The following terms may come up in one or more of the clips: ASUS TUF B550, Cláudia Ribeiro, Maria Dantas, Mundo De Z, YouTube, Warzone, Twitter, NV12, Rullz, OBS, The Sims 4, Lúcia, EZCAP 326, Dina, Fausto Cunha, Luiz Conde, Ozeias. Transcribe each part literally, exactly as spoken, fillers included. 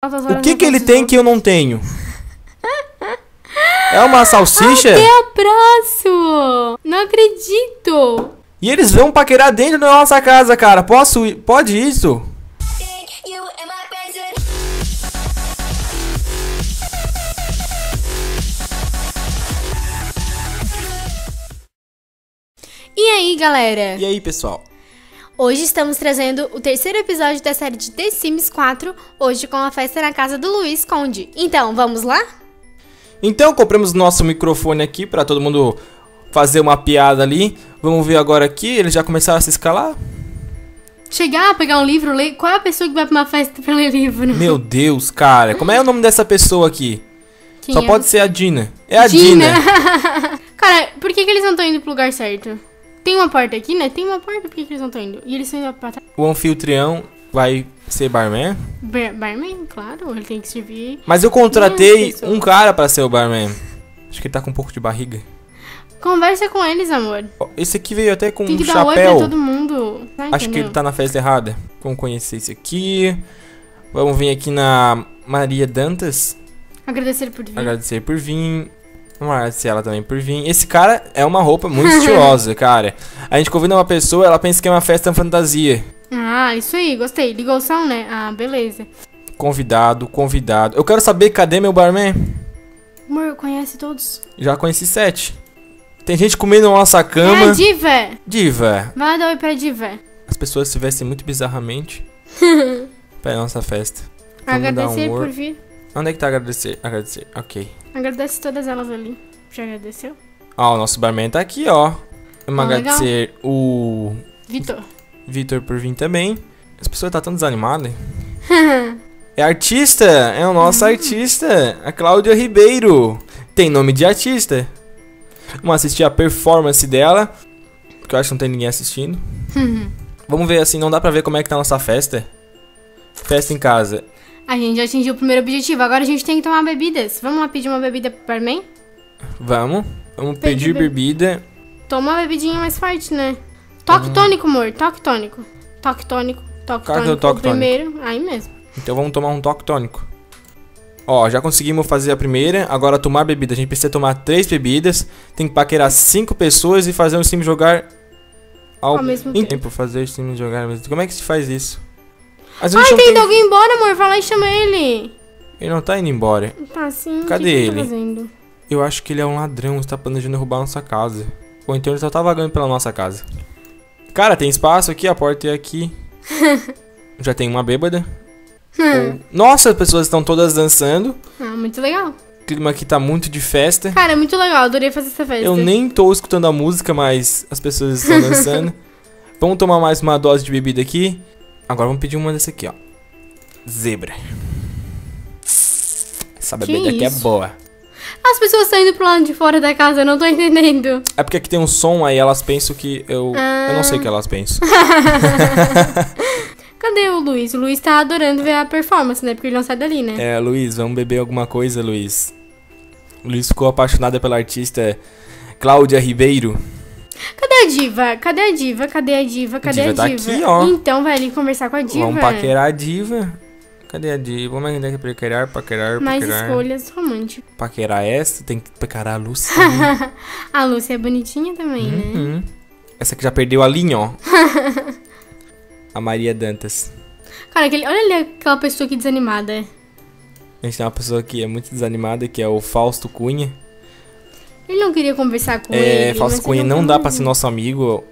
O que que ele tem que eu não tenho? É uma salsicha? Até abraço! Não acredito! E eles vão paquerar dentro da nossa casa, cara. Posso ir? Pode isso? E aí, galera? E aí, pessoal? Hoje estamos trazendo o terceiro episódio da série de The Sims quatro, hoje com a festa na casa do Luiz Conde. Então, vamos lá? Então, compramos nosso microfone aqui para todo mundo fazer uma piada ali. Vamos ver agora aqui, eles já começaram a se escalar? Chegar, pegar um livro, ler. Qual é a pessoa que vai pra uma festa pra ler livro? Meu Deus, cara, como é o nome dessa pessoa aqui? Quem Só é? Pode ser a Dina. É a Dina. Dina. Cara, por que, que eles não estão indo pro lugar certo? Tem uma porta aqui, né? Tem uma porta, por que, que eles não estão indo? E eles estão indo pra trás. O anfitrião vai ser barman? Bar barman, claro, ele tem que servir. Mas eu contratei um cara pra ser o barman. Acho que ele tá com um pouco de barriga. Conversa com eles, amor. Esse aqui veio até com um chapéu. Tem que dar oi pra todo mundo. Vai, acho que ele tá na festa errada. Vamos conhecer esse aqui. Vamos vir aqui na Maria Dantas. Agradecer por vir. Agradecer por vir. Vamos agradecer ela também por vir. Esse cara é uma roupa muito estilosa, cara. A gente convida uma pessoa, ela pensa que é uma festa fantasia. Ah, isso aí, gostei. Ligou o som, né? Ah, beleza. Convidado, convidado. Eu quero saber, cadê meu barman? Amor, conhece todos? Já conheci sete. Tem gente comendo na nossa cama. É a diva. Diva. Vai dar oi pra diva. As pessoas se vestem muito bizarramente pra nossa festa. Vamos agradecer um por vir. Onde é que tá agradecer? Agradecer, ok. Agradece todas elas ali. Já agradeceu? Ó, o nosso barman tá aqui, ó. Vamos oh, agradecer legal. o... Vitor. Vitor por vir também. As pessoas tá tão desanimadas. É artista! É o nosso artista! A Cláudia Ribeiro. Tem nome de artista. Vamos assistir a performance dela. Porque eu acho que não tem ninguém assistindo. Vamos ver assim, não dá pra ver como é que tá a nossa festa. Festa em casa. A gente já atingiu o primeiro objetivo, agora a gente tem que tomar bebidas. Vamos lá pedir uma bebida pro barman? Vamos, vamos pedir, pedir bebida. Toma uma bebidinha mais forte, né? Toque hum. tônico, amor, toque tônico. Toque tônico, toque Carta tônico, toque primeiro, tônico. Aí mesmo. Então vamos tomar um toque tônico. Ó, já conseguimos fazer a primeira, agora tomar bebida. A gente precisa tomar três bebidas, tem que paquerar cinco pessoas e fazer o Sims jogar ao, ao mesmo tempo. tempo. Fazer o Sims jogar ao mesmo tempo. Como é que se faz isso? Ai, tá indo tem... alguém embora, amor. Vai lá e chama ele. Ele não tá indo embora. Tá sim. Cadê ele? Tá fazendo? Eu acho que ele é um ladrão. Está planejando roubar a nossa casa. Ou então ele só tá vagando pela nossa casa. Cara, tem espaço aqui. A porta é aqui. Já tem uma bêbada. Ou... Nossa, as pessoas estão todas dançando. Ah, muito legal. O clima aqui tá muito de festa. Cara, é muito legal. Adorei fazer essa festa. Eu nem tô escutando a música, mas as pessoas estão dançando. Vamos tomar mais uma dose de bebida aqui. Agora vamos pedir uma dessa aqui, ó. Zebra. Essa bebida aqui é boa. As pessoas estão indo pro lado de fora da casa, eu não tô entendendo. É porque aqui tem um som, aí elas pensam que eu... Ah. Eu não sei o que elas pensam. Cadê o Luiz? O Luiz tá adorando ver a performance, né? Porque ele não sai dali, né? É, Luiz, vamos beber alguma coisa, Luiz. O Luiz ficou apaixonado pela artista Cláudia Ribeiro. Cadê a diva? Cadê a diva? Cadê a diva? Cadê a diva? A diva? Tá aqui, ó. Então vai ali conversar com a diva. Vamos paquerar a diva. Cadê a diva? Vamos ainda que paquerar, paquerar, paquerar. Mais escolhas românticas. Paquerar essa, tem que paquerar a Lúcia. A Lúcia é bonitinha também, uhum. né? Essa aqui já perdeu a linha, ó. A Maria Dantas. Cara, aquele, olha ali aquela pessoa aqui desanimada. A gente tem uma pessoa que é muito desanimada, que é o Fausto Cunha. Ele não queria conversar com é, ele. Fausto Cunha, não, não dá pra ser nosso amigo.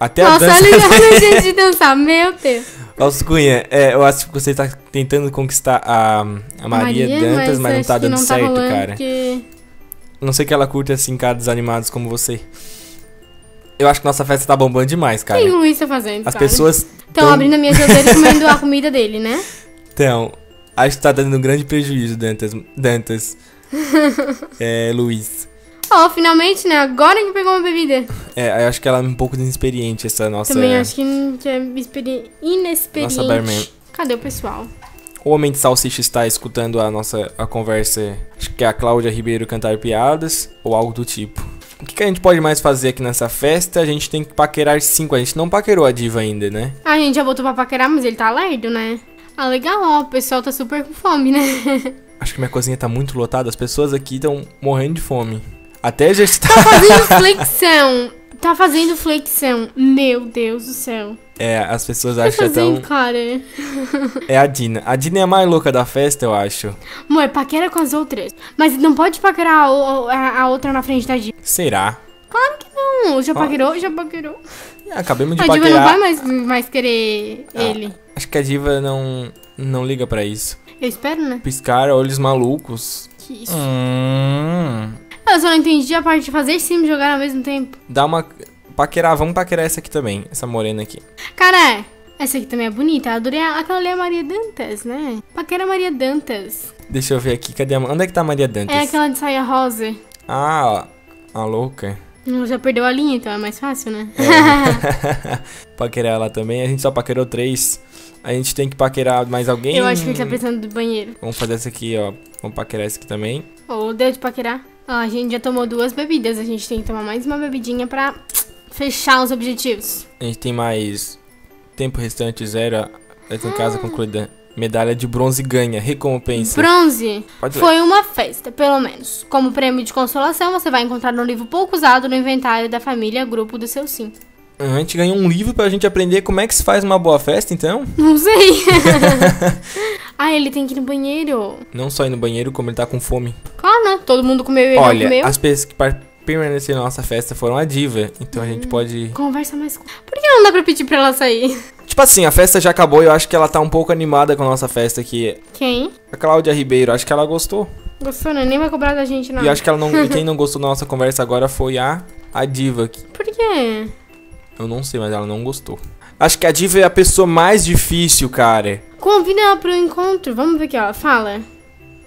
Até Nossa, a dança... Nossa, olha a gente de dançar, meu Deus. Fausto Cunha, é, eu acho que você tá tentando conquistar a, a Maria, Maria Dantas, mas, mas não tá dando não tá certo, cara. Que... Não sei que ela curte, assim, caras desanimados como você. Eu acho que nossa festa tá bombando demais, cara. O que o Luiz tá fazendo, As cara? pessoas... Estão tão... abrindo a minha geladeira e comendo a comida dele, né? Então, acho que tá dando um grande prejuízo, Dantas. Dantas. É, Luiz. Oh, finalmente, né? Agora que pegou uma bebida. É, eu acho que ela é um pouco inexperiente, essa nossa... Também acho que é inexperi... inexperiente. Nossa barman. Cadê o pessoal? O homem de salsicha está escutando a nossa a conversa, acho que é a Cláudia Ribeiro cantar piadas, ou algo do tipo. O que, que a gente pode mais fazer aqui nessa festa? A gente tem que paquerar cinco, a gente não paquerou a diva ainda, né? A gente já botou pra paquerar, mas ele tá lerdo, né? Ah, legal, ó, o pessoal tá super com fome, né? Acho que minha cozinha tá muito lotada, as pessoas aqui estão morrendo de fome. Até já está... Tá fazendo flexão, tá fazendo flexão, meu Deus do céu. É, as pessoas acham que é tão... cara. É a Dina. A Dina é a mais louca da festa, eu acho. Amor, paquera com as outras. Mas não pode paquerar a, a, a outra na frente da Dina. Será? Claro que não. Já paquerou? Já paquerou. É, acabamos de paquerar. A Diva não vai mais, mais querer ah, ele. Acho que a Diva não, não liga pra isso. Eu espero, né? Piscar olhos malucos. Que isso. Hum. Eu só não entendi a parte de fazer sim e jogar ao mesmo tempo. Dá uma... Paquerar, vamos paquerar essa aqui também, essa morena aqui. Cara, essa aqui também é bonita, eu adorei a, aquela ali é a Maria Dantas, né? Paquera Maria Dantas. Deixa eu ver aqui, cadê a... Onde é que tá a Maria Dantas? É aquela de saia rosa. Ah, a louca. Já perdeu a linha, então é mais fácil, né? É. Paquerar ela também, a gente só paquerou três. A gente tem que paquerar mais alguém. Eu acho que ele tá precisando do banheiro. Vamos fazer essa aqui, ó. Vamos paquerar essa aqui também. Ou oh, deu de paquerar. Ó, a gente já tomou duas bebidas, a gente tem que tomar mais uma bebidinha pra... fechar os objetivos. A gente tem mais tempo restante, zero. Essa ah. casa concluída. Medalha de bronze ganha, recompensa. Bronze? Foi uma festa, pelo menos. Como prêmio de consolação, você vai encontrar um livro pouco usado no inventário da família grupo do seu sim. A gente ganhou um livro pra gente aprender como é que se faz uma boa festa, então? Não sei. Ah, ele tem que ir no banheiro. Não só ir no banheiro, como ele tá com fome. Claro, né? Todo mundo comeu e ele Olha, comeu. Olha, as pessoas que permanecer na nossa festa foram a diva. Então hum, a gente pode... Conversa mais com... Por que não dá pra pedir pra ela sair? Tipo assim, a festa já acabou e eu acho que ela tá um pouco animada com a nossa festa aqui. Quem? A Cláudia Ribeiro. Acho que ela gostou. Gostou, né? Nem vai cobrar da gente, não. E acho que ela não... quem não gostou da nossa conversa agora foi a... a diva aqui. Por quê? Eu não sei, mas ela não gostou. Acho que a diva é a pessoa mais difícil, cara. Convida ela pro encontro. Vamos ver o que ela fala.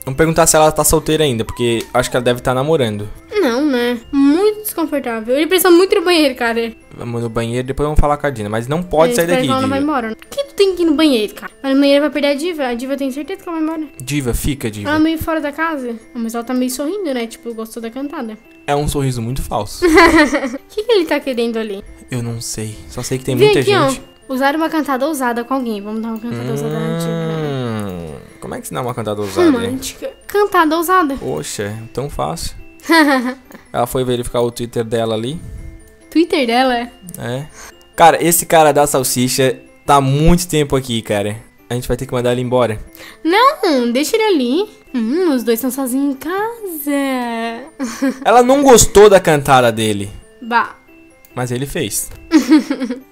Vamos perguntar se ela tá solteira ainda, porque acho que ela deve estar namorando. Não, né? Muito desconfortável. Ele precisa muito no banheiro, cara. Vamos no banheiro, depois vamos falar com a Dina. Mas não pode é, sair daqui, que ela não vai embora. Por que tu tem que ir no banheiro, cara? Mas no banheiro vai perder a Diva. A Diva tem certeza que ela vai embora. Diva, fica, Diva. Ela é meio fora da casa. Mas ela tá meio sorrindo, né? Tipo, gostou da cantada. É um sorriso muito falso. O que, que ele tá querendo ali? Eu não sei. Só sei que tem Vem muita aqui, gente. Ó, usar uma cantada ousada com alguém. Vamos dar uma cantada hum... ousada na Diva. Como é que se dá uma cantada ousada? Romântica. Hein? Cantada ousada. Poxa, tão fácil. Ela foi verificar o Twitter dela ali. Twitter dela? É. Cara, esse cara da salsicha tá há muito tempo aqui, cara. A gente vai ter que mandar ele embora. Não, deixa ele ali. Hum, os dois estão sozinhos em casa. Ela não gostou da cantada dele. Bah. Mas ele fez.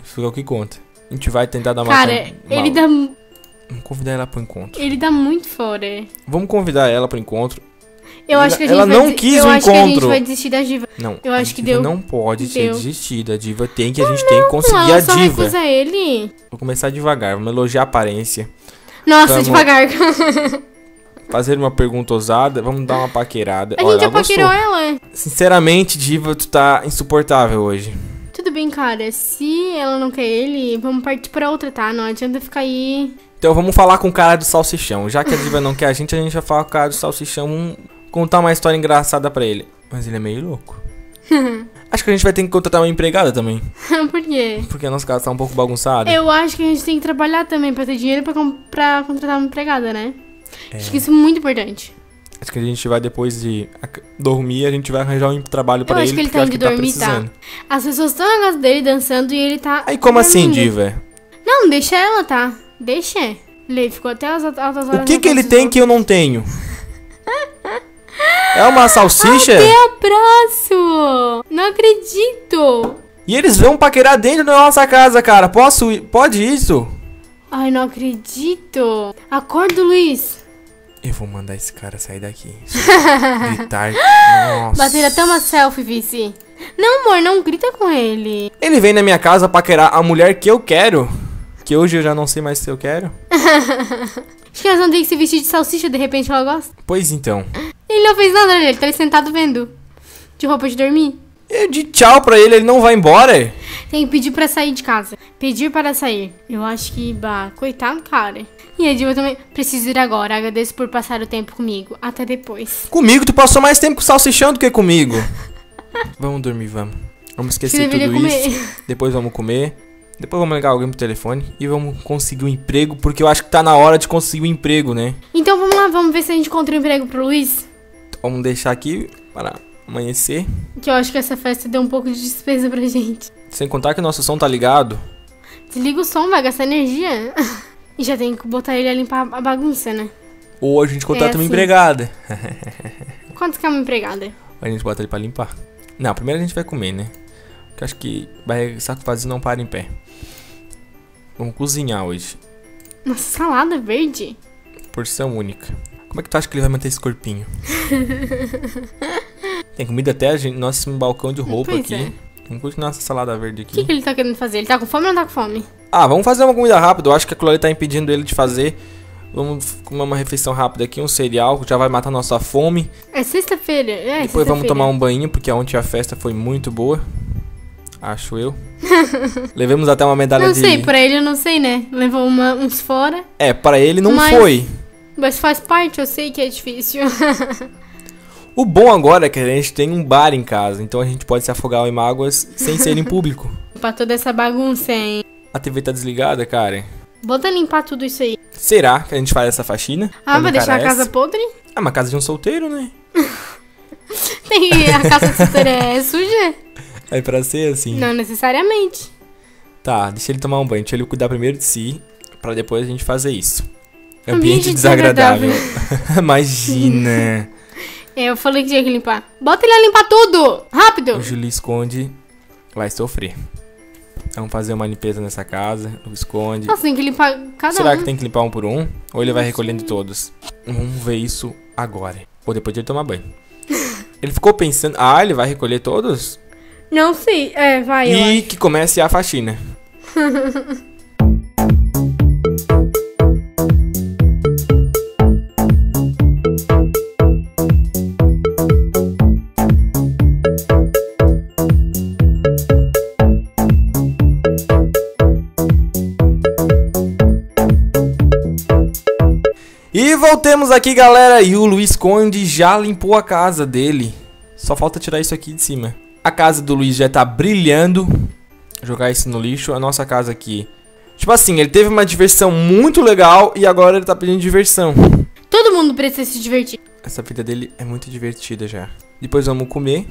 Isso é o que conta. A gente vai tentar dar uma... Cara, uma... ele dá... Vamos convidar ela pro encontro. Ele dá muito fora. Vamos convidar ela pro encontro. Eu acho que a gente ela vai não quis eu o acho encontro. Que a gente vai desistir da diva. Não, eu acho que deu. Não pode ser desistida. A diva tem que a gente não, tem que conseguir ela a só diva. Recusa ele. Vou começar devagar. Vamos elogiar a aparência. Nossa, vamos devagar. Fazer uma pergunta ousada. Vamos dar uma paquerada. A Olha, gente já paquerou ela. Sinceramente, diva, tu tá insuportável hoje. Tudo bem, cara. Se ela não quer ele, vamos partir pra outra, tá? Não adianta ficar aí. Então vamos falar com o cara do salsichão. Já que a diva não quer a gente, a gente vai falar com o cara do salsichão, contar uma história engraçada pra ele. Mas ele é meio louco. Acho que a gente vai ter que contratar uma empregada também. Por quê? Porque a nossa casa tá um pouco bagunçada. Eu acho que a gente tem que trabalhar também pra ter dinheiro pra, pra contratar uma empregada, né? É. Acho que isso é muito importante. Acho que a gente vai, depois de dormir, a gente vai arranjar um trabalho pra ele. Eu acho ele, que ele tá indo dormir, tá? As pessoas estão na casa dele dançando e ele tá... Aí como dormindo. Assim, diva? Não, deixa ela, tá? Deixa. Ele ficou até as altas horas... O que que ele tem que eu não tenho? É uma salsicha? Até abraço! Não acredito! E eles vão paquerar dentro da nossa casa, cara. Posso ir? Pode isso? Ai, não acredito. Acorda, Luiz. Eu vou mandar esse cara sair daqui. Gritar. Nossa. Bater até uma selfie, vice. Não, amor, não grita com ele. Ele vem na minha casa paquerar a mulher que eu quero. Que hoje eu já não sei mais se eu quero. Acho que elas não têm que se vestir de salsicha, de repente ela gosta. Pois então. Ele não fez nada, ele tá ali sentado vendo. De roupa de dormir. Eu de tchau pra ele, ele não vai embora. Tem que pedir pra sair de casa. Pedir para sair. Eu acho que, bah, coitado, cara. E a Diva também. Preciso ir agora, agradeço por passar o tempo comigo. Até depois. Comigo? Tu passou mais tempo com o salsichão do que comigo. Vamos dormir, vamos. Vamos esquecer tudo isso. Depois vamos comer. Depois vamos ligar alguém pro telefone e vamos conseguir um emprego, porque eu acho que tá na hora de conseguir um emprego, né? Então vamos lá, vamos ver se a gente encontra um emprego pro Luiz. Vamos deixar aqui para amanhecer. Que eu acho que essa festa deu um pouco de despesa pra gente. Sem contar que o nosso som tá ligado. Desliga o som, vai gastar energia. E já tem que botar ele a limpar a bagunça, né? Ou a gente contrata é assim. uma empregada. Quanto que é uma empregada? A gente bota ele pra limpar. Não, primeiro a gente vai comer, né? Porque acho que barriga saco vazio não para em pé. Vamos cozinhar hoje. Nossa, salada verde. Porção única. Como é que tu acha que ele vai manter esse corpinho? Tem comida até, gente, nosso balcão de roupa pois aqui. É. Vamos continuar essa salada verde aqui. O que, que ele tá querendo fazer? Ele tá com fome ou não tá com fome? Ah, vamos fazer uma comida rápida. Eu acho que aquilo ali tá impedindo ele de fazer. Vamos comer uma refeição rápida aqui, um cereal, que já vai matar nossa fome. É sexta-feira, é. Depois vamos tomar um banho, porque ontem a festa foi muito boa. Acho eu. Levemos até uma medalha de... Não sei, de... pra ele eu não sei, né? Levou uma, uns fora. É, pra ele não mas... foi. Mas faz parte, eu sei que é difícil. O bom agora é que a gente tem um bar em casa, então a gente pode se afogar em mágoas sem ser em público. Pra toda essa bagunça, hein? A T V tá desligada, cara. Bota limpar tudo isso aí. Será que a gente faz essa faxina? Ah, vai deixar a casa podre? Ah, uma casa de um solteiro, né? Tem, a casa de solteiro é suja? É pra ser assim? Não necessariamente. Tá, deixa ele tomar um banho. Deixa ele cuidar primeiro de si, pra depois a gente fazer isso. Ambiente, Ambiente desagradável. desagradável. Imagina. Eu falei que tinha que limpar. Bota ele a limpar tudo! Rápido! O Luiz Conde vai sofrer. Vamos fazer uma limpeza nessa casa. Luiz Conde. Nossa, tem que limpar cada um. Será que tem que limpar um por um? Ou ele vai recolhendo todos? Vamos ver isso agora. Ou depois de ele tomar banho. Ele ficou pensando... Ah, ele vai recolher todos? Não sei. É, vai. E que comece a faxina. E voltamos aqui, galera, e o Luiz Conde já limpou a casa dele. Só falta tirar isso aqui de cima. A casa do Luiz já tá brilhando. Jogar isso no lixo. A nossa casa aqui. Tipo assim, ele teve uma diversão muito legal e agora ele tá pedindo diversão. Todo mundo precisa se divertir. Essa vida dele é muito divertida já. Depois vamos comer.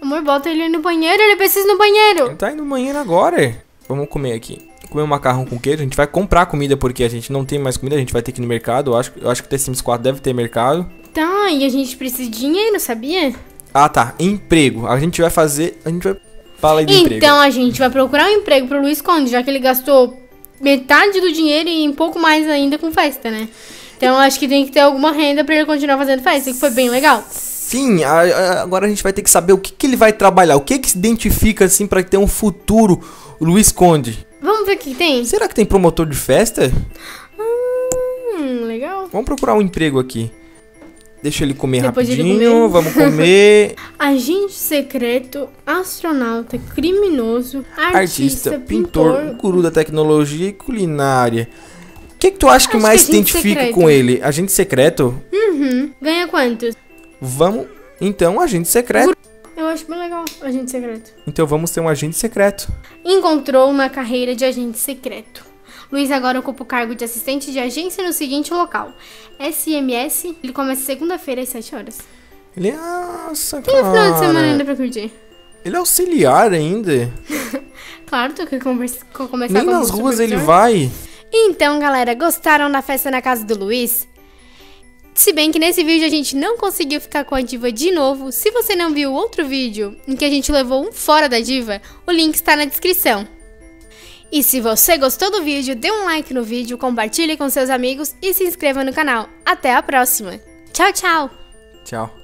Amor, bota ele no banheiro, ele precisa ir no banheiro. Ele tá indo no banheiro agora. Vamos comer aqui. Comer um macarrão com queijo, a gente vai comprar comida porque a gente não tem mais comida, a gente vai ter que ir no mercado. Eu acho, eu acho que o The Sims quatro deve ter mercado. Tá, e a gente precisa de dinheiro, sabia? Ah, tá. Emprego. A gente vai fazer... A gente vai... Fala aí de emprego. Então a gente vai procurar um emprego pro Luiz Conde, já que ele gastou metade do dinheiro e um pouco mais ainda com festa, né? Então acho que tem que ter alguma renda pra ele continuar fazendo festa, que foi bem legal. Sim, agora a gente vai ter que saber o que, que ele vai trabalhar, o que que se identifica assim pra ter um futuro Luiz Conde. Vamos ver o que tem. Será que tem promotor de festa? Hum, legal. Vamos procurar um emprego aqui. Deixa ele comer Depois rapidinho, ele comer. Vamos comer. Agente secreto, astronauta, criminoso, artista, artista pintor, pintor, guru da tecnologia e culinária. O que, que tu acha que Acho mais se identifica secreto. com ele? Agente secreto? Uhum. Ganha quantos? Vamos, então, agente secreto. Eu acho bem legal, agente secreto. Então vamos ser um agente secreto. Encontrou uma carreira de agente secreto. Luiz agora ocupa o cargo de assistente de agência no seguinte local. S M S, ele começa segunda-feira às sete horas. Ele é... Nossa, Tem cara. Tem um final de semana ainda pra curtir. Ele é auxiliar ainda? Claro, tô que conversa, começar Nem com nas ruas ele vai. Então, galera, gostaram da festa na casa do Luiz? Se bem que nesse vídeo a gente não conseguiu ficar com a diva de novo, se você não viu outro vídeo em que a gente levou um fora da diva, o link está na descrição. E se você gostou do vídeo, dê um like no vídeo, compartilhe com seus amigos e se inscreva no canal. Até a próxima. Tchau, tchau. Tchau.